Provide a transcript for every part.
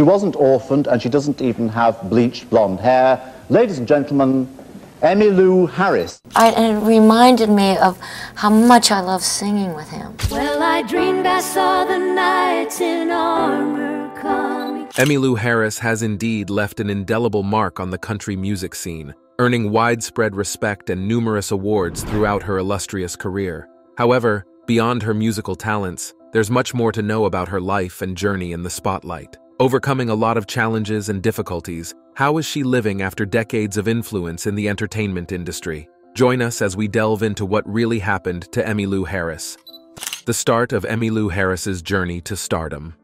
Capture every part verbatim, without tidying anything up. She wasn't orphaned, and she doesn't even have bleached blonde hair. Ladies and gentlemen, Emmylou Harris. I, it reminded me of how much I love singing with him. Well, I dreamed I saw the knights in armor coming. Emmylou Harris has indeed left an indelible mark on the country music scene, earning widespread respect and numerous awards throughout her illustrious career. However, beyond her musical talents, there's much more to know about her life and journey in the spotlight. Overcoming a lot of challenges and difficulties, how is she living after decades of influence in the entertainment industry? Join us as we delve into what really happened to Emmylou Harris. The start of Emmylou Harris's journey to stardom.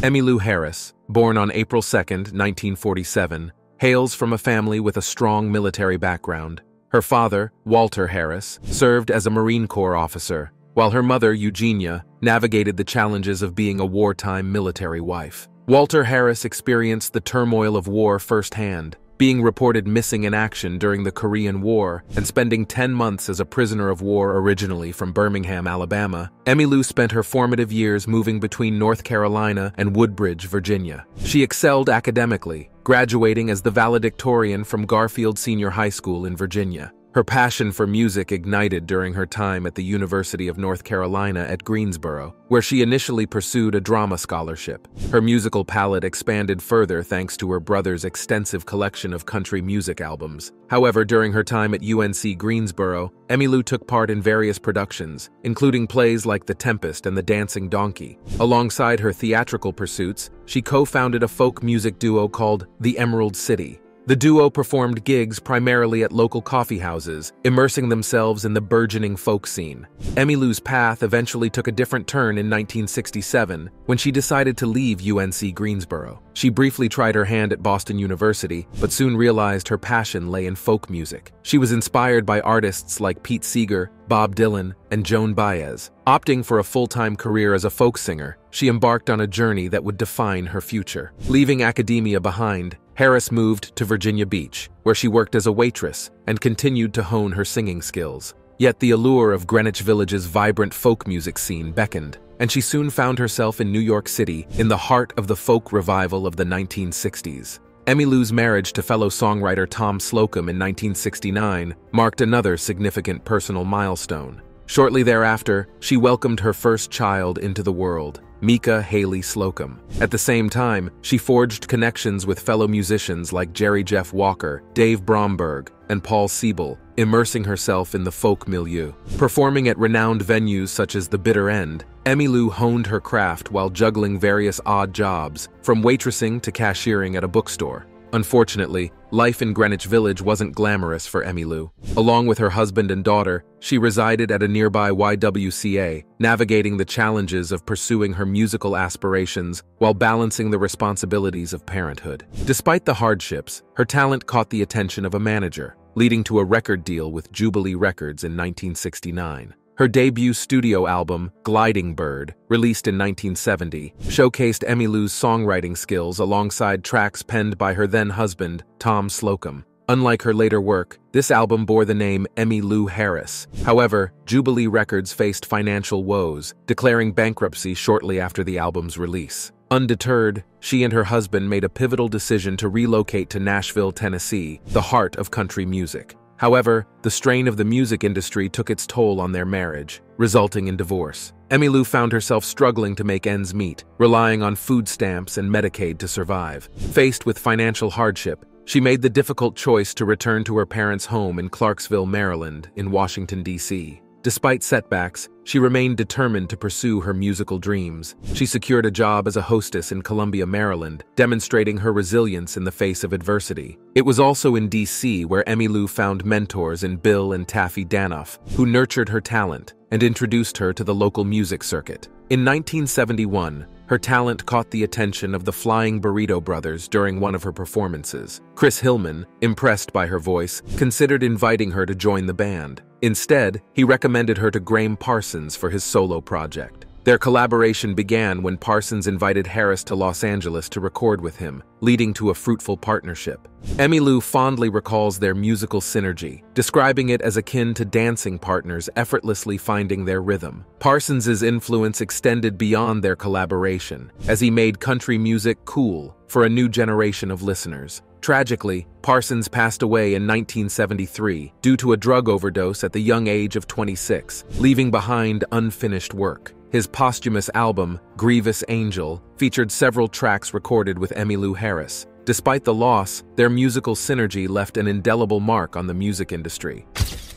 Emmylou Harris, born on April second, nineteen forty-seven, hails from a family with a strong military background. Her father, Walter Harris, served as a Marine Corps officer, while her mother, Eugenia, navigated the challenges of being a wartime military wife. Walter Harris experienced the turmoil of war firsthand, being reported missing in action during the Korean War and spending ten months as a prisoner of war originally from Birmingham, Alabama. Emmylou spent her formative years moving between North Carolina and Woodbridge, Virginia. She excelled academically, graduating as the valedictorian from Garfield Senior High School in Virginia. Her passion for music ignited during her time at the University of North Carolina at Greensboro, where she initially pursued a drama scholarship. Her musical palette expanded further thanks to her brother's extensive collection of country music albums. However, during her time at U N C Greensboro, Emmylou took part in various productions, including plays like The Tempest and The Dancing Donkey. Alongside her theatrical pursuits, she co-founded a folk music duo called The Emerald City. The duo performed gigs primarily at local coffeehouses, immersing themselves in the burgeoning folk scene. Emmylou's path eventually took a different turn in nineteen sixty-seven, when she decided to leave U N C Greensboro. She briefly tried her hand at Boston University, but soon realized her passion lay in folk music. She was inspired by artists like Pete Seeger, Bob Dylan, and Joan Baez. Opting for a full-time career as a folk singer, she embarked on a journey that would define her future. Leaving academia behind, Harris moved to Virginia Beach, where she worked as a waitress and continued to hone her singing skills. Yet the allure of Greenwich Village's vibrant folk music scene beckoned, and she soon found herself in New York City in the heart of the folk revival of the nineteen sixties. Emmylou's marriage to fellow songwriter Tom Slocum in nineteen sixty-nine marked another significant personal milestone. Shortly thereafter, she welcomed her first child into the world, Mika Haley Slocum. At the same time, she forged connections with fellow musicians like Jerry Jeff Walker, Dave Bromberg, and Paul Siebel, immersing herself in the folk milieu. Performing at renowned venues such as The Bitter End, Emmylou honed her craft while juggling various odd jobs, from waitressing to cashiering at a bookstore. Unfortunately, life in Greenwich Village wasn't glamorous for Emmylou. Along with her husband and daughter, she resided at a nearby Y W C A, navigating the challenges of pursuing her musical aspirations while balancing the responsibilities of parenthood. Despite the hardships, her talent caught the attention of a manager, leading to a record deal with Jubilee Records in nineteen sixty-nine. Her debut studio album, Gliding Bird, released in nineteen seventy, showcased Emmylou's songwriting skills alongside tracks penned by her then-husband, Tom Slocum. Unlike her later work, this album bore the name Emmylou Harris. However, Jubilee Records faced financial woes, declaring bankruptcy shortly after the album's release. Undeterred, she and her husband made a pivotal decision to relocate to Nashville, Tennessee, the heart of country music. However, the strain of the music industry took its toll on their marriage, resulting in divorce. Emmylou found herself struggling to make ends meet, relying on food stamps and Medicaid to survive. Faced with financial hardship, she made the difficult choice to return to her parents' home in Clarksville, Maryland, in Washington, D C Despite setbacks, she remained determined to pursue her musical dreams. She secured a job as a hostess in Columbia, Maryland, demonstrating her resilience in the face of adversity. It was also in D C where Emmylou found mentors in Bill and Taffy Danoff, who nurtured her talent and introduced her to the local music circuit. In nineteen seventy-one, her talent caught the attention of the Flying Burrito Brothers during one of her performances. Chris Hillman, impressed by her voice, considered inviting her to join the band. Instead, he recommended her to Gram Parsons for his solo project. Their collaboration began when Parsons invited Harris to Los Angeles to record with him, leading to a fruitful partnership. Emmylou fondly recalls their musical synergy, describing it as akin to dancing partners effortlessly finding their rhythm. Parsons's influence extended beyond their collaboration, as he made country music cool for a new generation of listeners. Tragically, Parsons passed away in nineteen seventy-three due to a drug overdose at the young age of twenty-six, leaving behind unfinished work. His posthumous album, Grievous Angel, featured several tracks recorded with Emmylou Harris. Despite the loss, their musical synergy left an indelible mark on the music industry.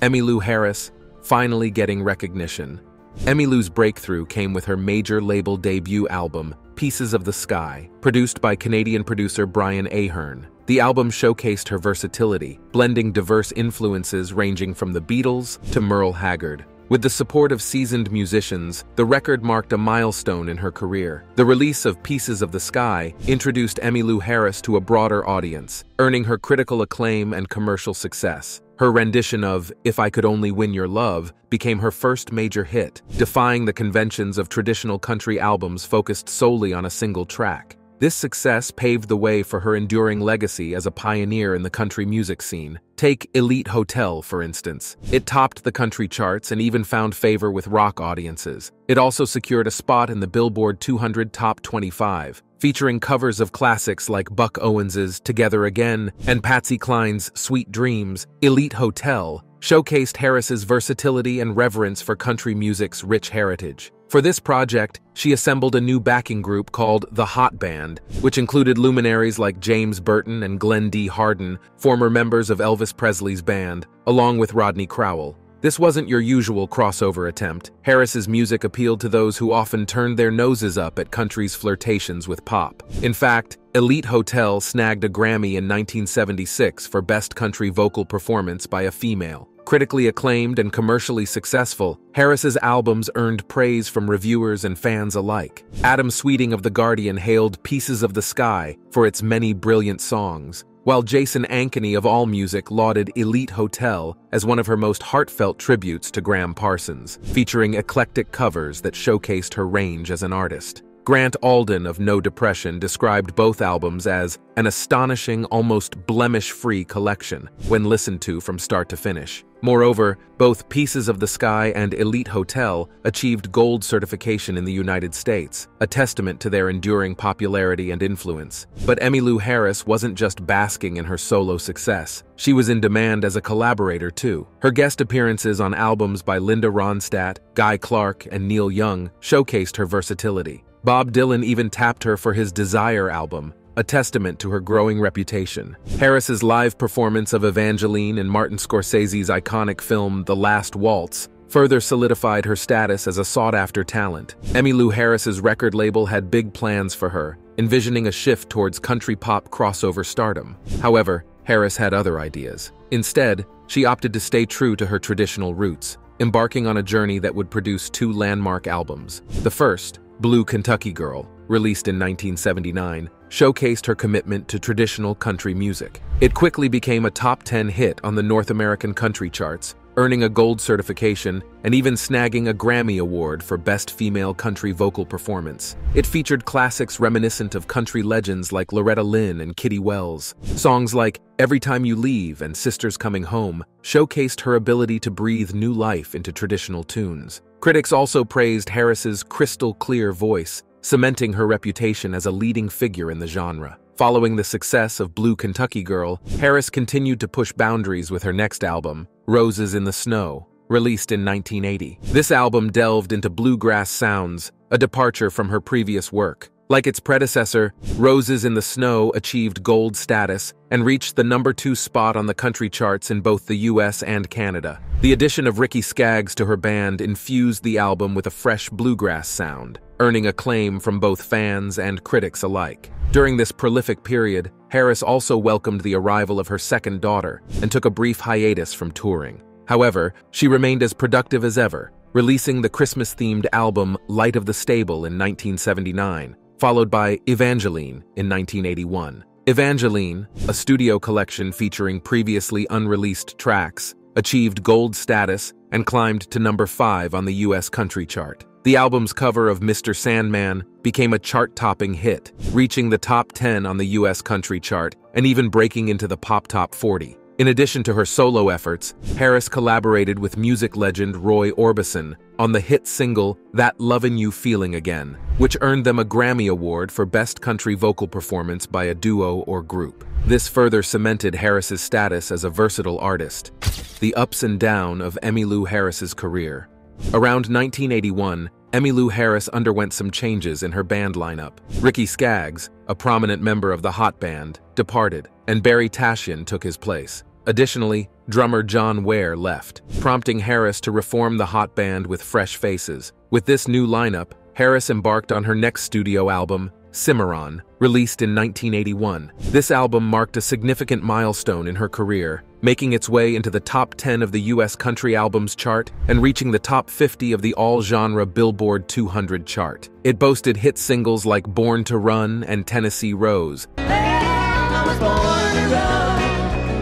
Emmylou Harris, finally getting recognition. Emmylou's breakthrough came with her major label debut album, Pieces of the Sky, produced by Canadian producer Brian Ahern. The album showcased her versatility, blending diverse influences ranging from the Beatles to Merle Haggard. With the support of seasoned musicians, the record marked a milestone in her career. The release of Pieces of the Sky introduced Emmylou Harris to a broader audience, earning her critical acclaim and commercial success. Her rendition of If I Could Only Win Your Love became her first major hit, defying the conventions of traditional country albums focused solely on a single track. This success paved the way for her enduring legacy as a pioneer in the country music scene. Take Elite Hotel, for instance. It topped the country charts and even found favor with rock audiences. It also secured a spot in the Billboard two hundred Top twenty-five, featuring covers of classics like Buck Owens's Together Again and Patsy Cline's Sweet Dreams. Elite Hotel showcased Harris's versatility and reverence for country music's rich heritage. For this project, she assembled a new backing group called The Hot Band, which included luminaries like James Burton and Glenn D. Hardin, former members of Elvis Presley's band, along with Rodney Crowell. This wasn't your usual crossover attempt. Harris's music appealed to those who often turned their noses up at country's flirtations with pop. In fact, Elite Hotel snagged a Grammy in nineteen seventy-six for Best Country Vocal Performance by a Female. Critically acclaimed and commercially successful, Harris's albums earned praise from reviewers and fans alike. Adam Sweeting of The Guardian hailed Pieces of the Sky for its many brilliant songs, while Jason Ankeny of AllMusic lauded Elite Hotel as one of her most heartfelt tributes to Gram Parsons, featuring eclectic covers that showcased her range as an artist. Grant Alden of No Depression described both albums as an astonishing, almost blemish-free collection when listened to from start to finish. Moreover, both Pieces of the Sky and Elite Hotel achieved gold certification in the United States, a testament to their enduring popularity and influence. But Emmylou Harris wasn't just basking in her solo success. She was in demand as a collaborator, too. Her guest appearances on albums by Linda Ronstadt, Guy Clark, and Neil Young showcased her versatility. Bob Dylan even tapped her for his Desire album, a testament to her growing reputation. Harris's live performance of Evangeline in Martin Scorsese's iconic film The Last Waltz further solidified her status as a sought-after talent. Emmylou Harris's record label had big plans for her, envisioning a shift towards country pop crossover stardom. However, Harris had other ideas. Instead, she opted to stay true to her traditional roots, embarking on a journey that would produce two landmark albums. The first, Blue Kentucky Girl, released in nineteen seventy-nine, showcased her commitment to traditional country music. It quickly became a top ten hit on the North American country charts, earning a gold certification and even snagging a Grammy Award for Best Female Country Vocal Performance. It featured classics reminiscent of country legends like Loretta Lynn and Kitty Wells. Songs like Every Time You Leave and Sisters Coming Home showcased her ability to breathe new life into traditional tunes. Critics also praised Harris's crystal-clear voice, cementing her reputation as a leading figure in the genre. Following the success of Blue Kentucky Girl, Harris continued to push boundaries with her next album, Roses in the Snow, released in nineteen eighty. This album delved into bluegrass sounds, a departure from her previous work. Like its predecessor, Roses in the Snow achieved gold status and reached the number two spot on the country charts in both the U S and Canada. The addition of Ricky Skaggs to her band infused the album with a fresh bluegrass sound, earning acclaim from both fans and critics alike. During this prolific period, Harris also welcomed the arrival of her second daughter and took a brief hiatus from touring. However, she remained as productive as ever, releasing the Christmas-themed album Light of the Stable in nineteen seventy-nine, followed by Evangeline in nineteen eighty-one. Evangeline, a studio collection featuring previously unreleased tracks, achieved gold status and climbed to number five on the U S country chart. The album's cover of Mister Sandman became a chart-topping hit, reaching the top ten on the U S country chart and even breaking into the pop top forty. In addition to her solo efforts, Harris collaborated with music legend Roy Orbison on the hit single That Lovin' You Feeling Again, which earned them a Grammy Award for Best Country Vocal Performance by a Duo or Group. This further cemented Harris's status as a versatile artist. The ups and downs of Emmylou Harris's career. Around nineteen eighty-one, Emmylou Harris underwent some changes in her band lineup. Ricky Skaggs, a prominent member of the Hot Band, departed, and Barry Tashian took his place. Additionally, drummer John Ware left, prompting Harris to reform the Hot Band with fresh faces. With this new lineup, Harris embarked on her next studio album, Cimarron, released in nineteen eighty-one. This album marked a significant milestone in her career, making its way into the top ten of the U S country albums chart and reaching the top fifty of the all-genre Billboard two hundred chart. It boasted hit singles like Born to Run and Tennessee Rose, hey, I was born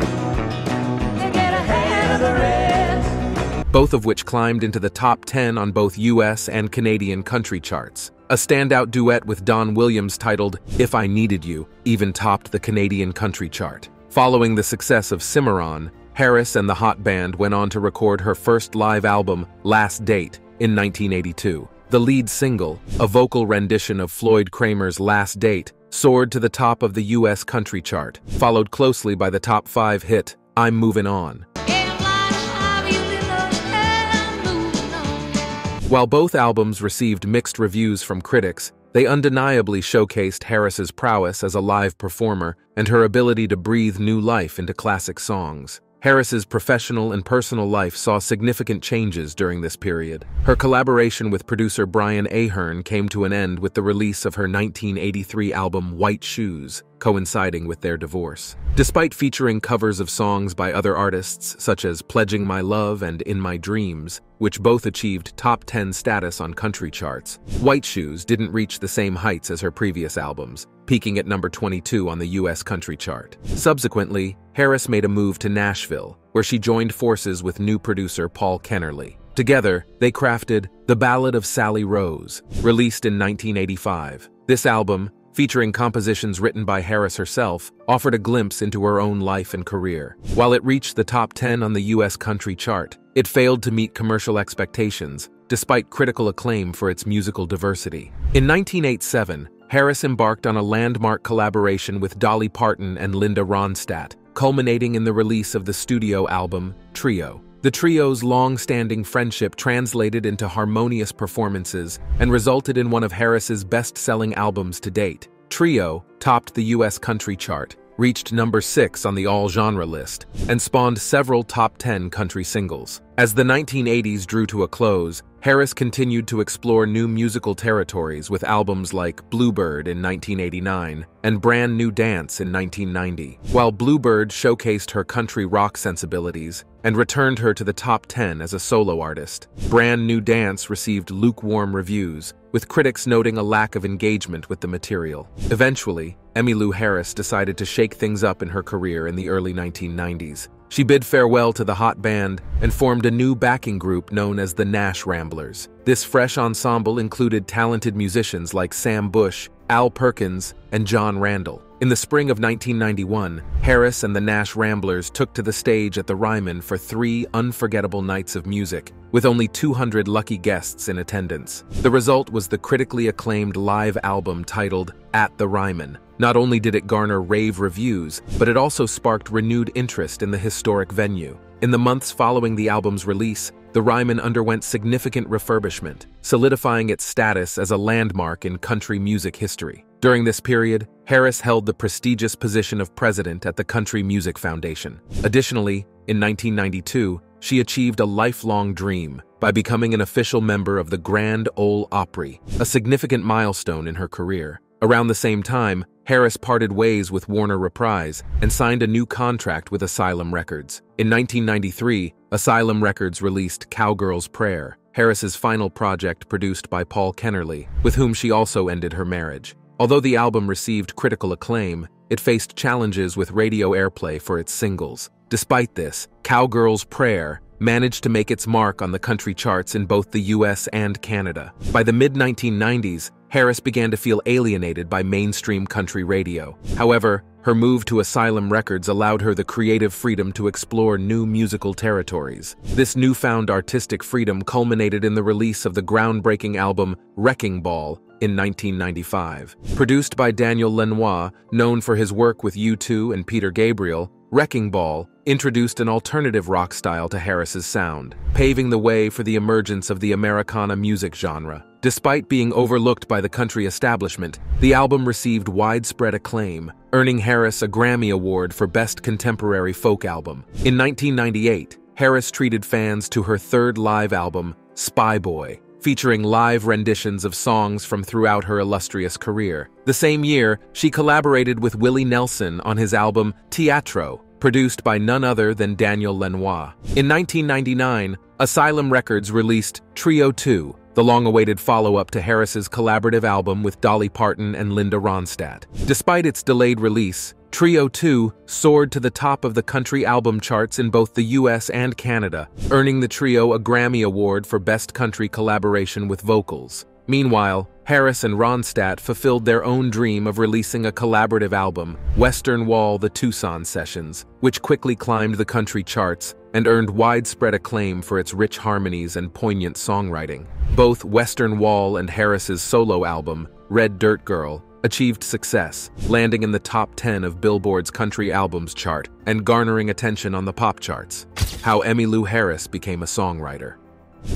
to run, to get ahead of the rest, both of which climbed into the top ten on both U S and Canadian country charts. A standout duet with Don Williams titled If I Needed You even topped the Canadian country chart. Following the success of Cimarron, Harris and the Hot Band went on to record her first live album, Last Date, in nineteen eighty-two. The lead single, a vocal rendition of Floyd Kramer's Last Date, soared to the top of the U S country chart, followed closely by the top five hit, I'm Movin' On. While both albums received mixed reviews from critics, they undeniably showcased Harris's prowess as a live performer and her ability to breathe new life into classic songs. Harris's professional and personal life saw significant changes during this period. Her collaboration with producer Brian Ahern came to an end with the release of her nineteen eighty-three album White Shoes, coinciding with their divorce. Despite featuring covers of songs by other artists such as Pledging My Love and In My Dreams, which both achieved top ten status on country charts, White Shoes didn't reach the same heights as her previous albums, peaking at number twenty-two on the U S country chart. Subsequently, Harris made a move to Nashville, where she joined forces with new producer Paul Kennerly. Together, they crafted The Ballad of Sally Rose, released in nineteen eighty-five. This album, featuring compositions written by Harris herself, offered a glimpse into her own life and career. While it reached the top ten on the U S country chart, it failed to meet commercial expectations, despite critical acclaim for its musical diversity. In nineteen eighty-seven, Harris embarked on a landmark collaboration with Dolly Parton and Linda Ronstadt, culminating in the release of the studio album, Trio. The trio's long-standing friendship translated into harmonious performances and resulted in one of Harris's best-selling albums to date. Trio topped the U S country chart, reached number six on the all-genre list, and spawned several top ten country singles. As the nineteen eighties drew to a close, Harris continued to explore new musical territories with albums like Bluebird in nineteen eighty-nine and Brand New Dance in nineteen ninety. While Bluebird showcased her country rock sensibilities and returned her to the top ten as a solo artist, Brand New Dance received lukewarm reviews, with critics noting a lack of engagement with the material. Eventually, Emmylou Harris decided to shake things up in her career in the early nineteen nineties. She bid farewell to the Hot Band and formed a new backing group known as the Nash Ramblers. This fresh ensemble included talented musicians like Sam Bush, Al Perkins, and John Randall. In the spring of nineteen ninety-one, Harris and the Nash Ramblers took to the stage at the Ryman for three unforgettable nights of music, with only two hundred lucky guests in attendance. The result was the critically acclaimed live album titled At the Ryman. Not only did it garner rave reviews, but it also sparked renewed interest in the historic venue. In the months following the album's release, the Ryman underwent significant refurbishment, solidifying its status as a landmark in country music history. During this period, Harris held the prestigious position of president at the Country Music Foundation. Additionally, in nineteen ninety-two, she achieved a lifelong dream by becoming an official member of the Grand Ole Opry, a significant milestone in her career. Around the same time, Harris parted ways with Warner Reprise and signed a new contract with Asylum Records. In nineteen ninety-three, Asylum Records released Cowgirl's Prayer, Harris's final project produced by Paul Kennerly, with whom she also ended her marriage. Although the album received critical acclaim, it faced challenges with radio airplay for its singles. Despite this, Cowgirl's Prayer managed to make its mark on the country charts in both the U S and Canada. By the mid nineteen nineties, Harris began to feel alienated by mainstream country radio. However, her move to Asylum Records allowed her the creative freedom to explore new musical territories. This newfound artistic freedom culminated in the release of the groundbreaking album Wrecking Ball in nineteen ninety-five. Produced by Daniel Lenoir, known for his work with U two and Peter Gabriel, Wrecking Ball introduced an alternative rock style to Harris's sound, paving the way for the emergence of the Americana music genre. Despite being overlooked by the country establishment, the album received widespread acclaim, earning Harris a Grammy Award for Best Contemporary Folk Album. In nineteen ninety-eight, Harris treated fans to her third live album, Spy Boy, featuring live renditions of songs from throughout her illustrious career. The same year, she collaborated with Willie Nelson on his album Teatro, produced by none other than Daniel Lenoir. In nineteen ninety-nine, Asylum Records released Trio two, the long-awaited follow-up to Harris's collaborative album with Dolly Parton and Linda Ronstadt. Despite its delayed release, Trio two soared to the top of the country album charts in both the U S and Canada, earning the trio a Grammy Award for Best Country Collaboration with Vocals. Meanwhile, Harris and Ronstadt fulfilled their own dream of releasing a collaborative album, Western Wall: The Tucson Sessions, which quickly climbed the country charts and earned widespread acclaim for its rich harmonies and poignant songwriting. Both Western Wall and Harris's solo album, Red Dirt Girl, achieved success, landing in the top ten of Billboard's Country Albums chart and garnering attention on the pop charts. How Emmylou Harris became a songwriter.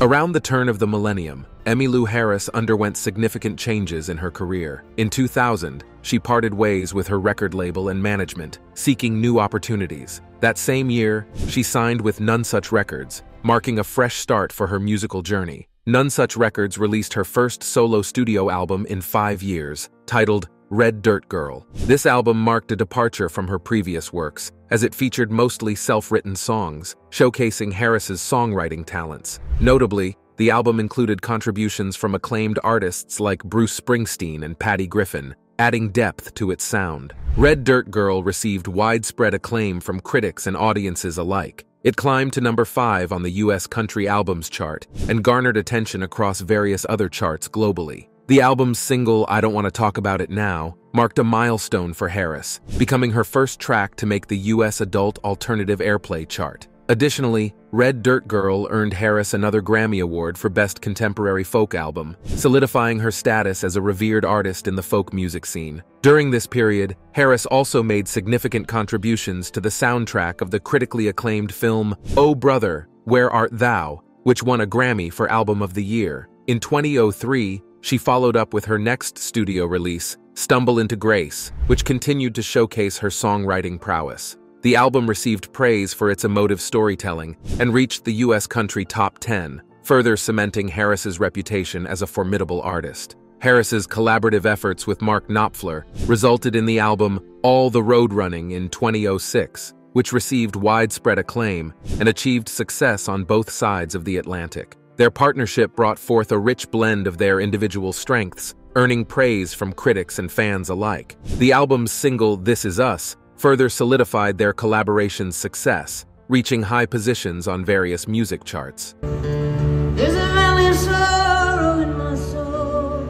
Around the turn of the millennium, Emmylou Harris underwent significant changes in her career. In two thousand, she parted ways with her record label and management, seeking new opportunities. That same year, she signed with Nonesuch Records, marking a fresh start for her musical journey. Nonesuch Records released her first solo studio album in five years, titled Red Dirt Girl. This album marked a departure from her previous works, as it featured mostly self-written songs, showcasing Harris's songwriting talents. Notably, the album included contributions from acclaimed artists like Bruce Springsteen and Patty Griffin, adding depth to its sound. Red Dirt Girl received widespread acclaim from critics and audiences alike. It climbed to number five on the U S Country Albums chart and garnered attention across various other charts globally. The album's single, I Don't Want to Talk About It Now, marked a milestone for Harris, becoming her first track to make the U S Adult Alternative Airplay chart. Additionally, Red Dirt Girl earned Harris another Grammy Award for Best Contemporary Folk Album, solidifying her status as a revered artist in the folk music scene. During this period, Harris also made significant contributions to the soundtrack of the critically acclaimed film Oh Brother, Where Art Thou?, which won a Grammy for Album of the Year. In two thousand three, she followed up with her next studio release, Stumble into Grace, which continued to showcase her songwriting prowess. The album received praise for its emotive storytelling and reached the U S country top ten, further cementing Harris's reputation as a formidable artist. Harris's collaborative efforts with Mark Knopfler resulted in the album All the Road Running in two thousand six, which received widespread acclaim and achieved success on both sides of the Atlantic. Their partnership brought forth a rich blend of their individual strengths, earning praise from critics and fans alike. The album's single, This Is Us, further solidified their collaboration's success, reaching high positions on various music charts. There's a valley of sorrow in my soul.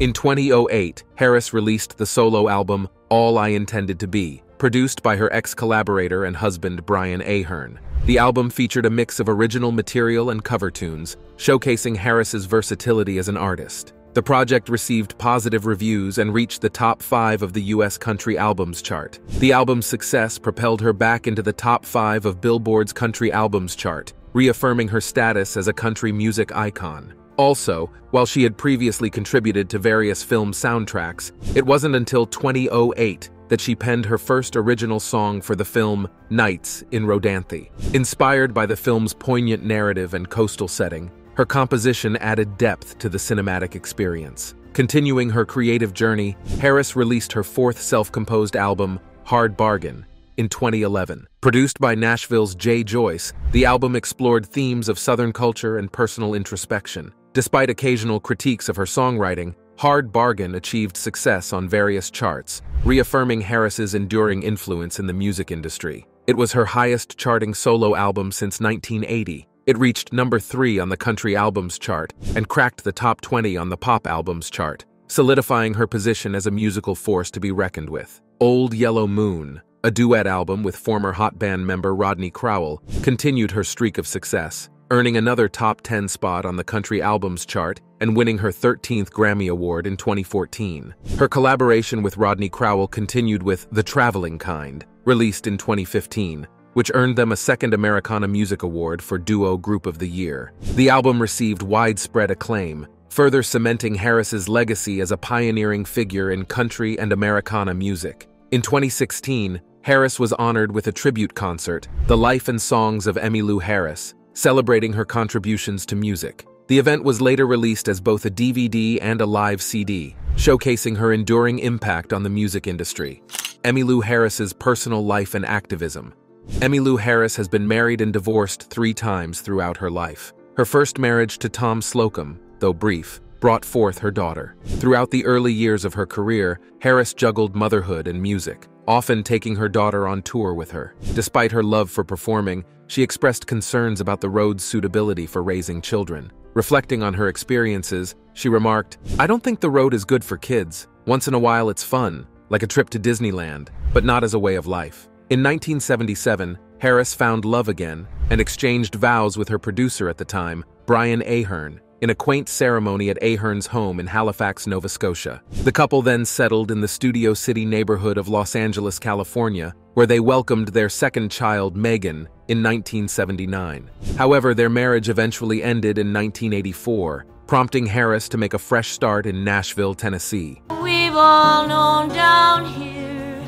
In two thousand eight, Harris released the solo album All I Intended to Be, produced by her ex-collaborator and husband Brian Ahern. The album featured a mix of original material and cover tunes, showcasing Harris's versatility as an artist. The project received positive reviews and reached the top five of the U S Country Albums chart. The album's success propelled her back into the top five of Billboard's Country Albums chart, reaffirming her status as a country music icon. Also, while she had previously contributed to various film soundtracks, it wasn't until two thousand eight that she penned her first original song for the film Nights in Rodanthe. Inspired by the film's poignant narrative and coastal setting, her composition added depth to the cinematic experience. Continuing her creative journey, Harris released her fourth self-composed album, Hard Bargain, in twenty eleven. Produced by Nashville's Jay Joyce, the album explored themes of Southern culture and personal introspection. Despite occasional critiques of her songwriting, Hard Bargain achieved success on various charts, reaffirming Harris's enduring influence in the music industry. It was her highest charting solo album since nineteen eighty. It reached number three on the country albums chart and cracked the top twenty on the pop albums chart, solidifying her position as a musical force to be reckoned with. Old Yellow Moon, a duet album with former Hot Band member Rodney Crowell, continued her streak of success, earning another top ten spot on the country albums chart and winning her thirteenth Grammy Award in twenty fourteen. Her collaboration with Rodney Crowell continued with The Traveling Kind, released in twenty fifteen, which earned them a second Americana Music Award for Duo Group of the Year. The album received widespread acclaim, further cementing Harris's legacy as a pioneering figure in country and Americana music. In twenty sixteen, Harris was honored with a tribute concert, The Life and Songs of Emmylou Harris, celebrating her contributions to music. The event was later released as both a D V D and a live C D, showcasing her enduring impact on the music industry. Emmylou Harris's personal life and activism. Emmylou Harris has been married and divorced three times throughout her life. Her first marriage to Tom Slocum, though brief, brought forth her daughter. Throughout the early years of her career, Harris juggled motherhood and music, often taking her daughter on tour with her. Despite her love for performing, she expressed concerns about the road's suitability for raising children. Reflecting on her experiences, she remarked, "I don't think the road is good for kids. Once in a while it's fun, like a trip to Disneyland, but not as a way of life." In nineteen seventy-seven, Harris found love again and exchanged vows with her producer at the time, Brian Ahern, in a quaint ceremony at Ahern's home in Halifax, Nova Scotia. The couple then settled in the Studio City neighborhood of Los Angeles, California, where they welcomed their second child, Megan, in nineteen seventy-nine. However, their marriage eventually ended in nineteen eighty-four, prompting Harris to make a fresh start in Nashville, Tennessee. We've all known down here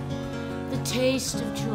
the taste of joy.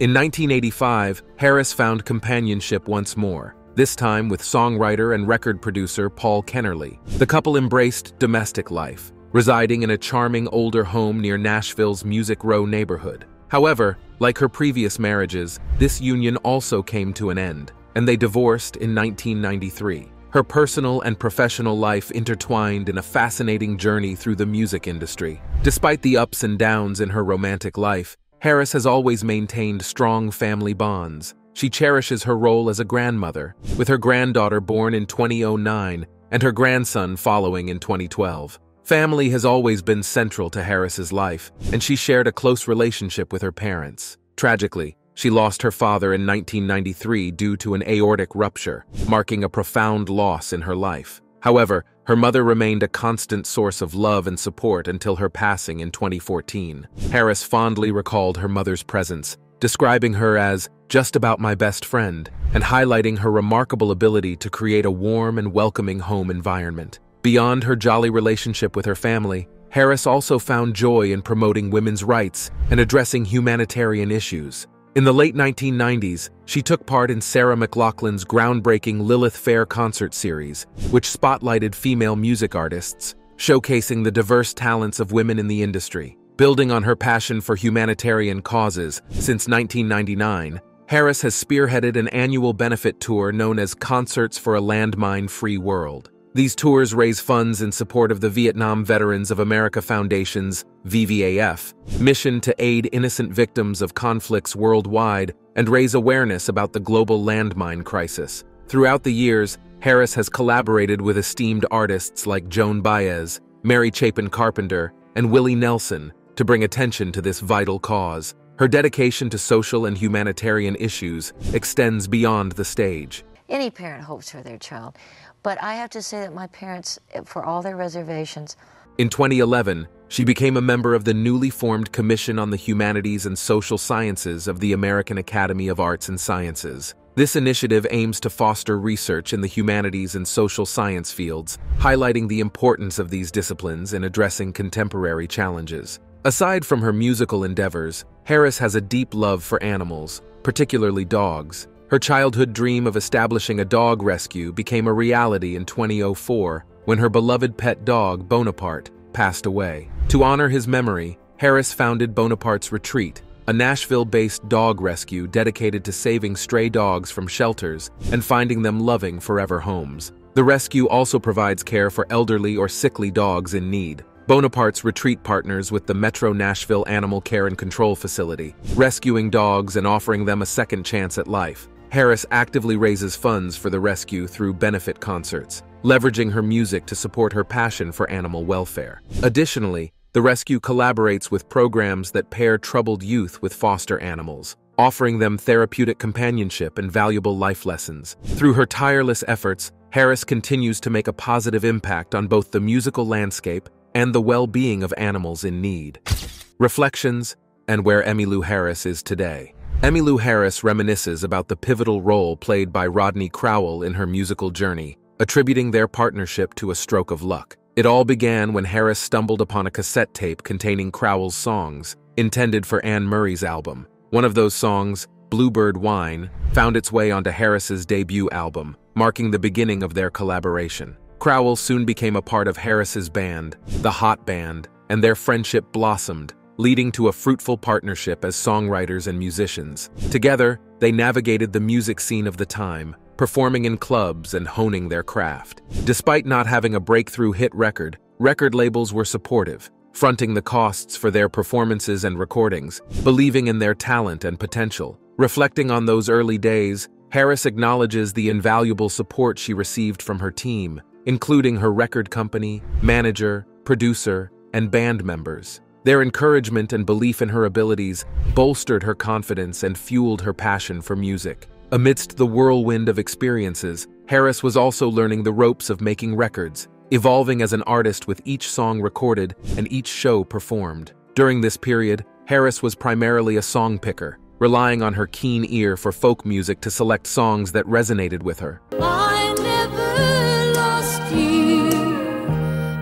In nineteen eighty-five, Harris found companionship once more, this time with songwriter and record producer Paul Kennerly. The couple embraced domestic life, residing in a charming older home near Nashville's Music Row neighborhood. However, like her previous marriages, this union also came to an end, and they divorced in nineteen ninety-three. Her personal and professional life intertwined in a fascinating journey through the music industry. Despite the ups and downs in her romantic life, Harris has always maintained strong family bonds. She cherishes her role as a grandmother, with her granddaughter born in two thousand nine and her grandson following in twenty twelve. Family has always been central to Harris's life, and she shared a close relationship with her parents. Tragically, she lost her father in nineteen ninety-three due to an aortic rupture, marking a profound loss in her life. However, her mother remained a constant source of love and support until her passing in twenty fourteen. Harris fondly recalled her mother's presence, describing her as just about my best friend and highlighting her remarkable ability to create a warm and welcoming home environment. Beyond her jolly relationship with her family, Harris also found joy in promoting women's rights and addressing humanitarian issues. In the late nineteen nineties, she took part in Sarah McLachlan's groundbreaking Lilith Fair concert series, which spotlighted female music artists, showcasing the diverse talents of women in the industry. Building on her passion for humanitarian causes since nineteen ninety-nine, Harris has spearheaded an annual benefit tour known as Concerts for a Landmine-Free World. These tours raise funds in support of the Vietnam Veterans of America Foundation's V V A F mission to aid innocent victims of conflicts worldwide and raise awareness about the global landmine crisis. Throughout the years, Harris has collaborated with esteemed artists like Joan Baez, Mary Chapin Carpenter, and Willie Nelson to bring attention to this vital cause. Her dedication to social and humanitarian issues extends beyond the stage. Any parent hopes for their child. But I have to say that my parents, for all their reservations... In twenty eleven, she became a member of the newly formed Commission on the Humanities and Social Sciences of the American Academy of Arts and Sciences. This initiative aims to foster research in the humanities and social science fields, highlighting the importance of these disciplines in addressing contemporary challenges. Aside from her musical endeavors, Harris has a deep love for animals, particularly dogs. Her childhood dream of establishing a dog rescue became a reality in twenty oh four when her beloved pet dog, Bonaparte, passed away. To honor his memory, Harris founded Bonaparte's Retreat, a Nashville-based dog rescue dedicated to saving stray dogs from shelters and finding them loving forever homes. The rescue also provides care for elderly or sickly dogs in need, Bonaparte's retreat partners with the Metro Nashville Animal Care and Control Facility, rescuing dogs and offering them a second chance at life. Harris actively raises funds for the rescue through benefit concerts, leveraging her music to support her passion for animal welfare. Additionally, the rescue collaborates with programs that pair troubled youth with foster animals, offering them therapeutic companionship and valuable life lessons. Through her tireless efforts, Harris continues to make a positive impact on both the musical landscape and the well-being of animals in need. Reflections and where Emmylou Harris is today. Emmylou Harris reminisces about the pivotal role played by Rodney Crowell in her musical journey, attributing their partnership to a stroke of luck. It all began when Harris stumbled upon a cassette tape containing Crowell's songs, intended for Anne Murray's album. One of those songs, Bluebird Wine, found its way onto Harris's debut album, marking the beginning of their collaboration. Crowell soon became a part of Harris's band, The Hot Band, and their friendship blossomed, leading to a fruitful partnership as songwriters and musicians. Together, they navigated the music scene of the time, performing in clubs and honing their craft. Despite not having a breakthrough hit record, record labels were supportive, fronting the costs for their performances and recordings, believing in their talent and potential. Reflecting on those early days, Harris acknowledges the invaluable support she received from her team, including her record company, manager, producer, and band members. Their encouragement and belief in her abilities bolstered her confidence and fueled her passion for music. Amidst the whirlwind of experiences, Harris was also learning the ropes of making records, evolving as an artist with each song recorded and each show performed. During this period, Harris was primarily a song picker, relying on her keen ear for folk music to select songs that resonated with her. I never lost you,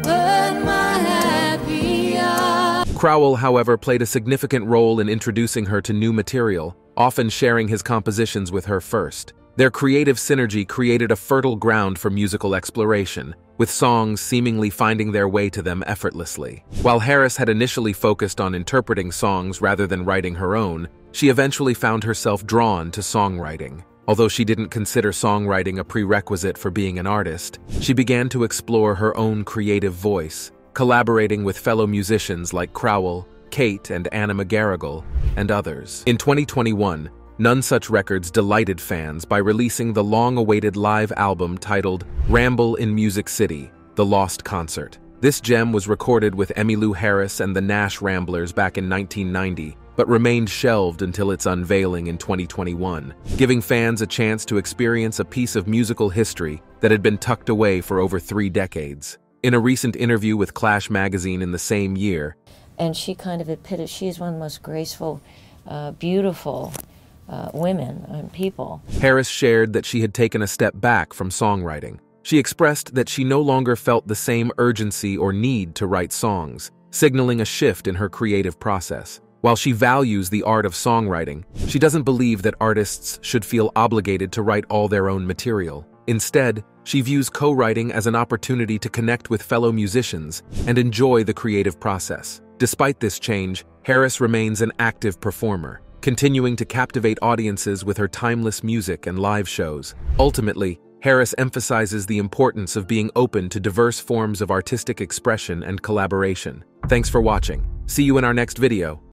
but my happy eye. Crowell, however, played a significant role in introducing her to new material, often sharing his compositions with her first. Their creative synergy created a fertile ground for musical exploration, with songs seemingly finding their way to them effortlessly. While Harris had initially focused on interpreting songs rather than writing her own, she eventually found herself drawn to songwriting. Although she didn't consider songwriting a prerequisite for being an artist, she began to explore her own creative voice, collaborating with fellow musicians like Crowell, Kate and Anna McGarrigle, and others. In twenty twenty-one, None Such Records delighted fans by releasing the long-awaited live album titled Ramble in Music City, The Lost Concert. This gem was recorded with Emmylou Harris and the Nash Ramblers back in nineteen ninety, but remained shelved until its unveiling in twenty twenty-one, giving fans a chance to experience a piece of musical history that had been tucked away for over three decades. In a recent interview with Clash magazine in the same year, and she kind of epitomes, she is one of the most graceful, uh, beautiful, Uh, women and people. Harris shared that she had taken a step back from songwriting. She expressed that she no longer felt the same urgency or need to write songs, signaling a shift in her creative process. While she values the art of songwriting, she doesn't believe that artists should feel obligated to write all their own material. Instead, she views co-writing as an opportunity to connect with fellow musicians and enjoy the creative process. Despite this change, Harris remains an active performer, continuing to captivate audiences with her timeless music and live shows. Ultimately, Harris emphasizes the importance of being open to diverse forms of artistic expression and collaboration. Thanks for watching. See you in our next video.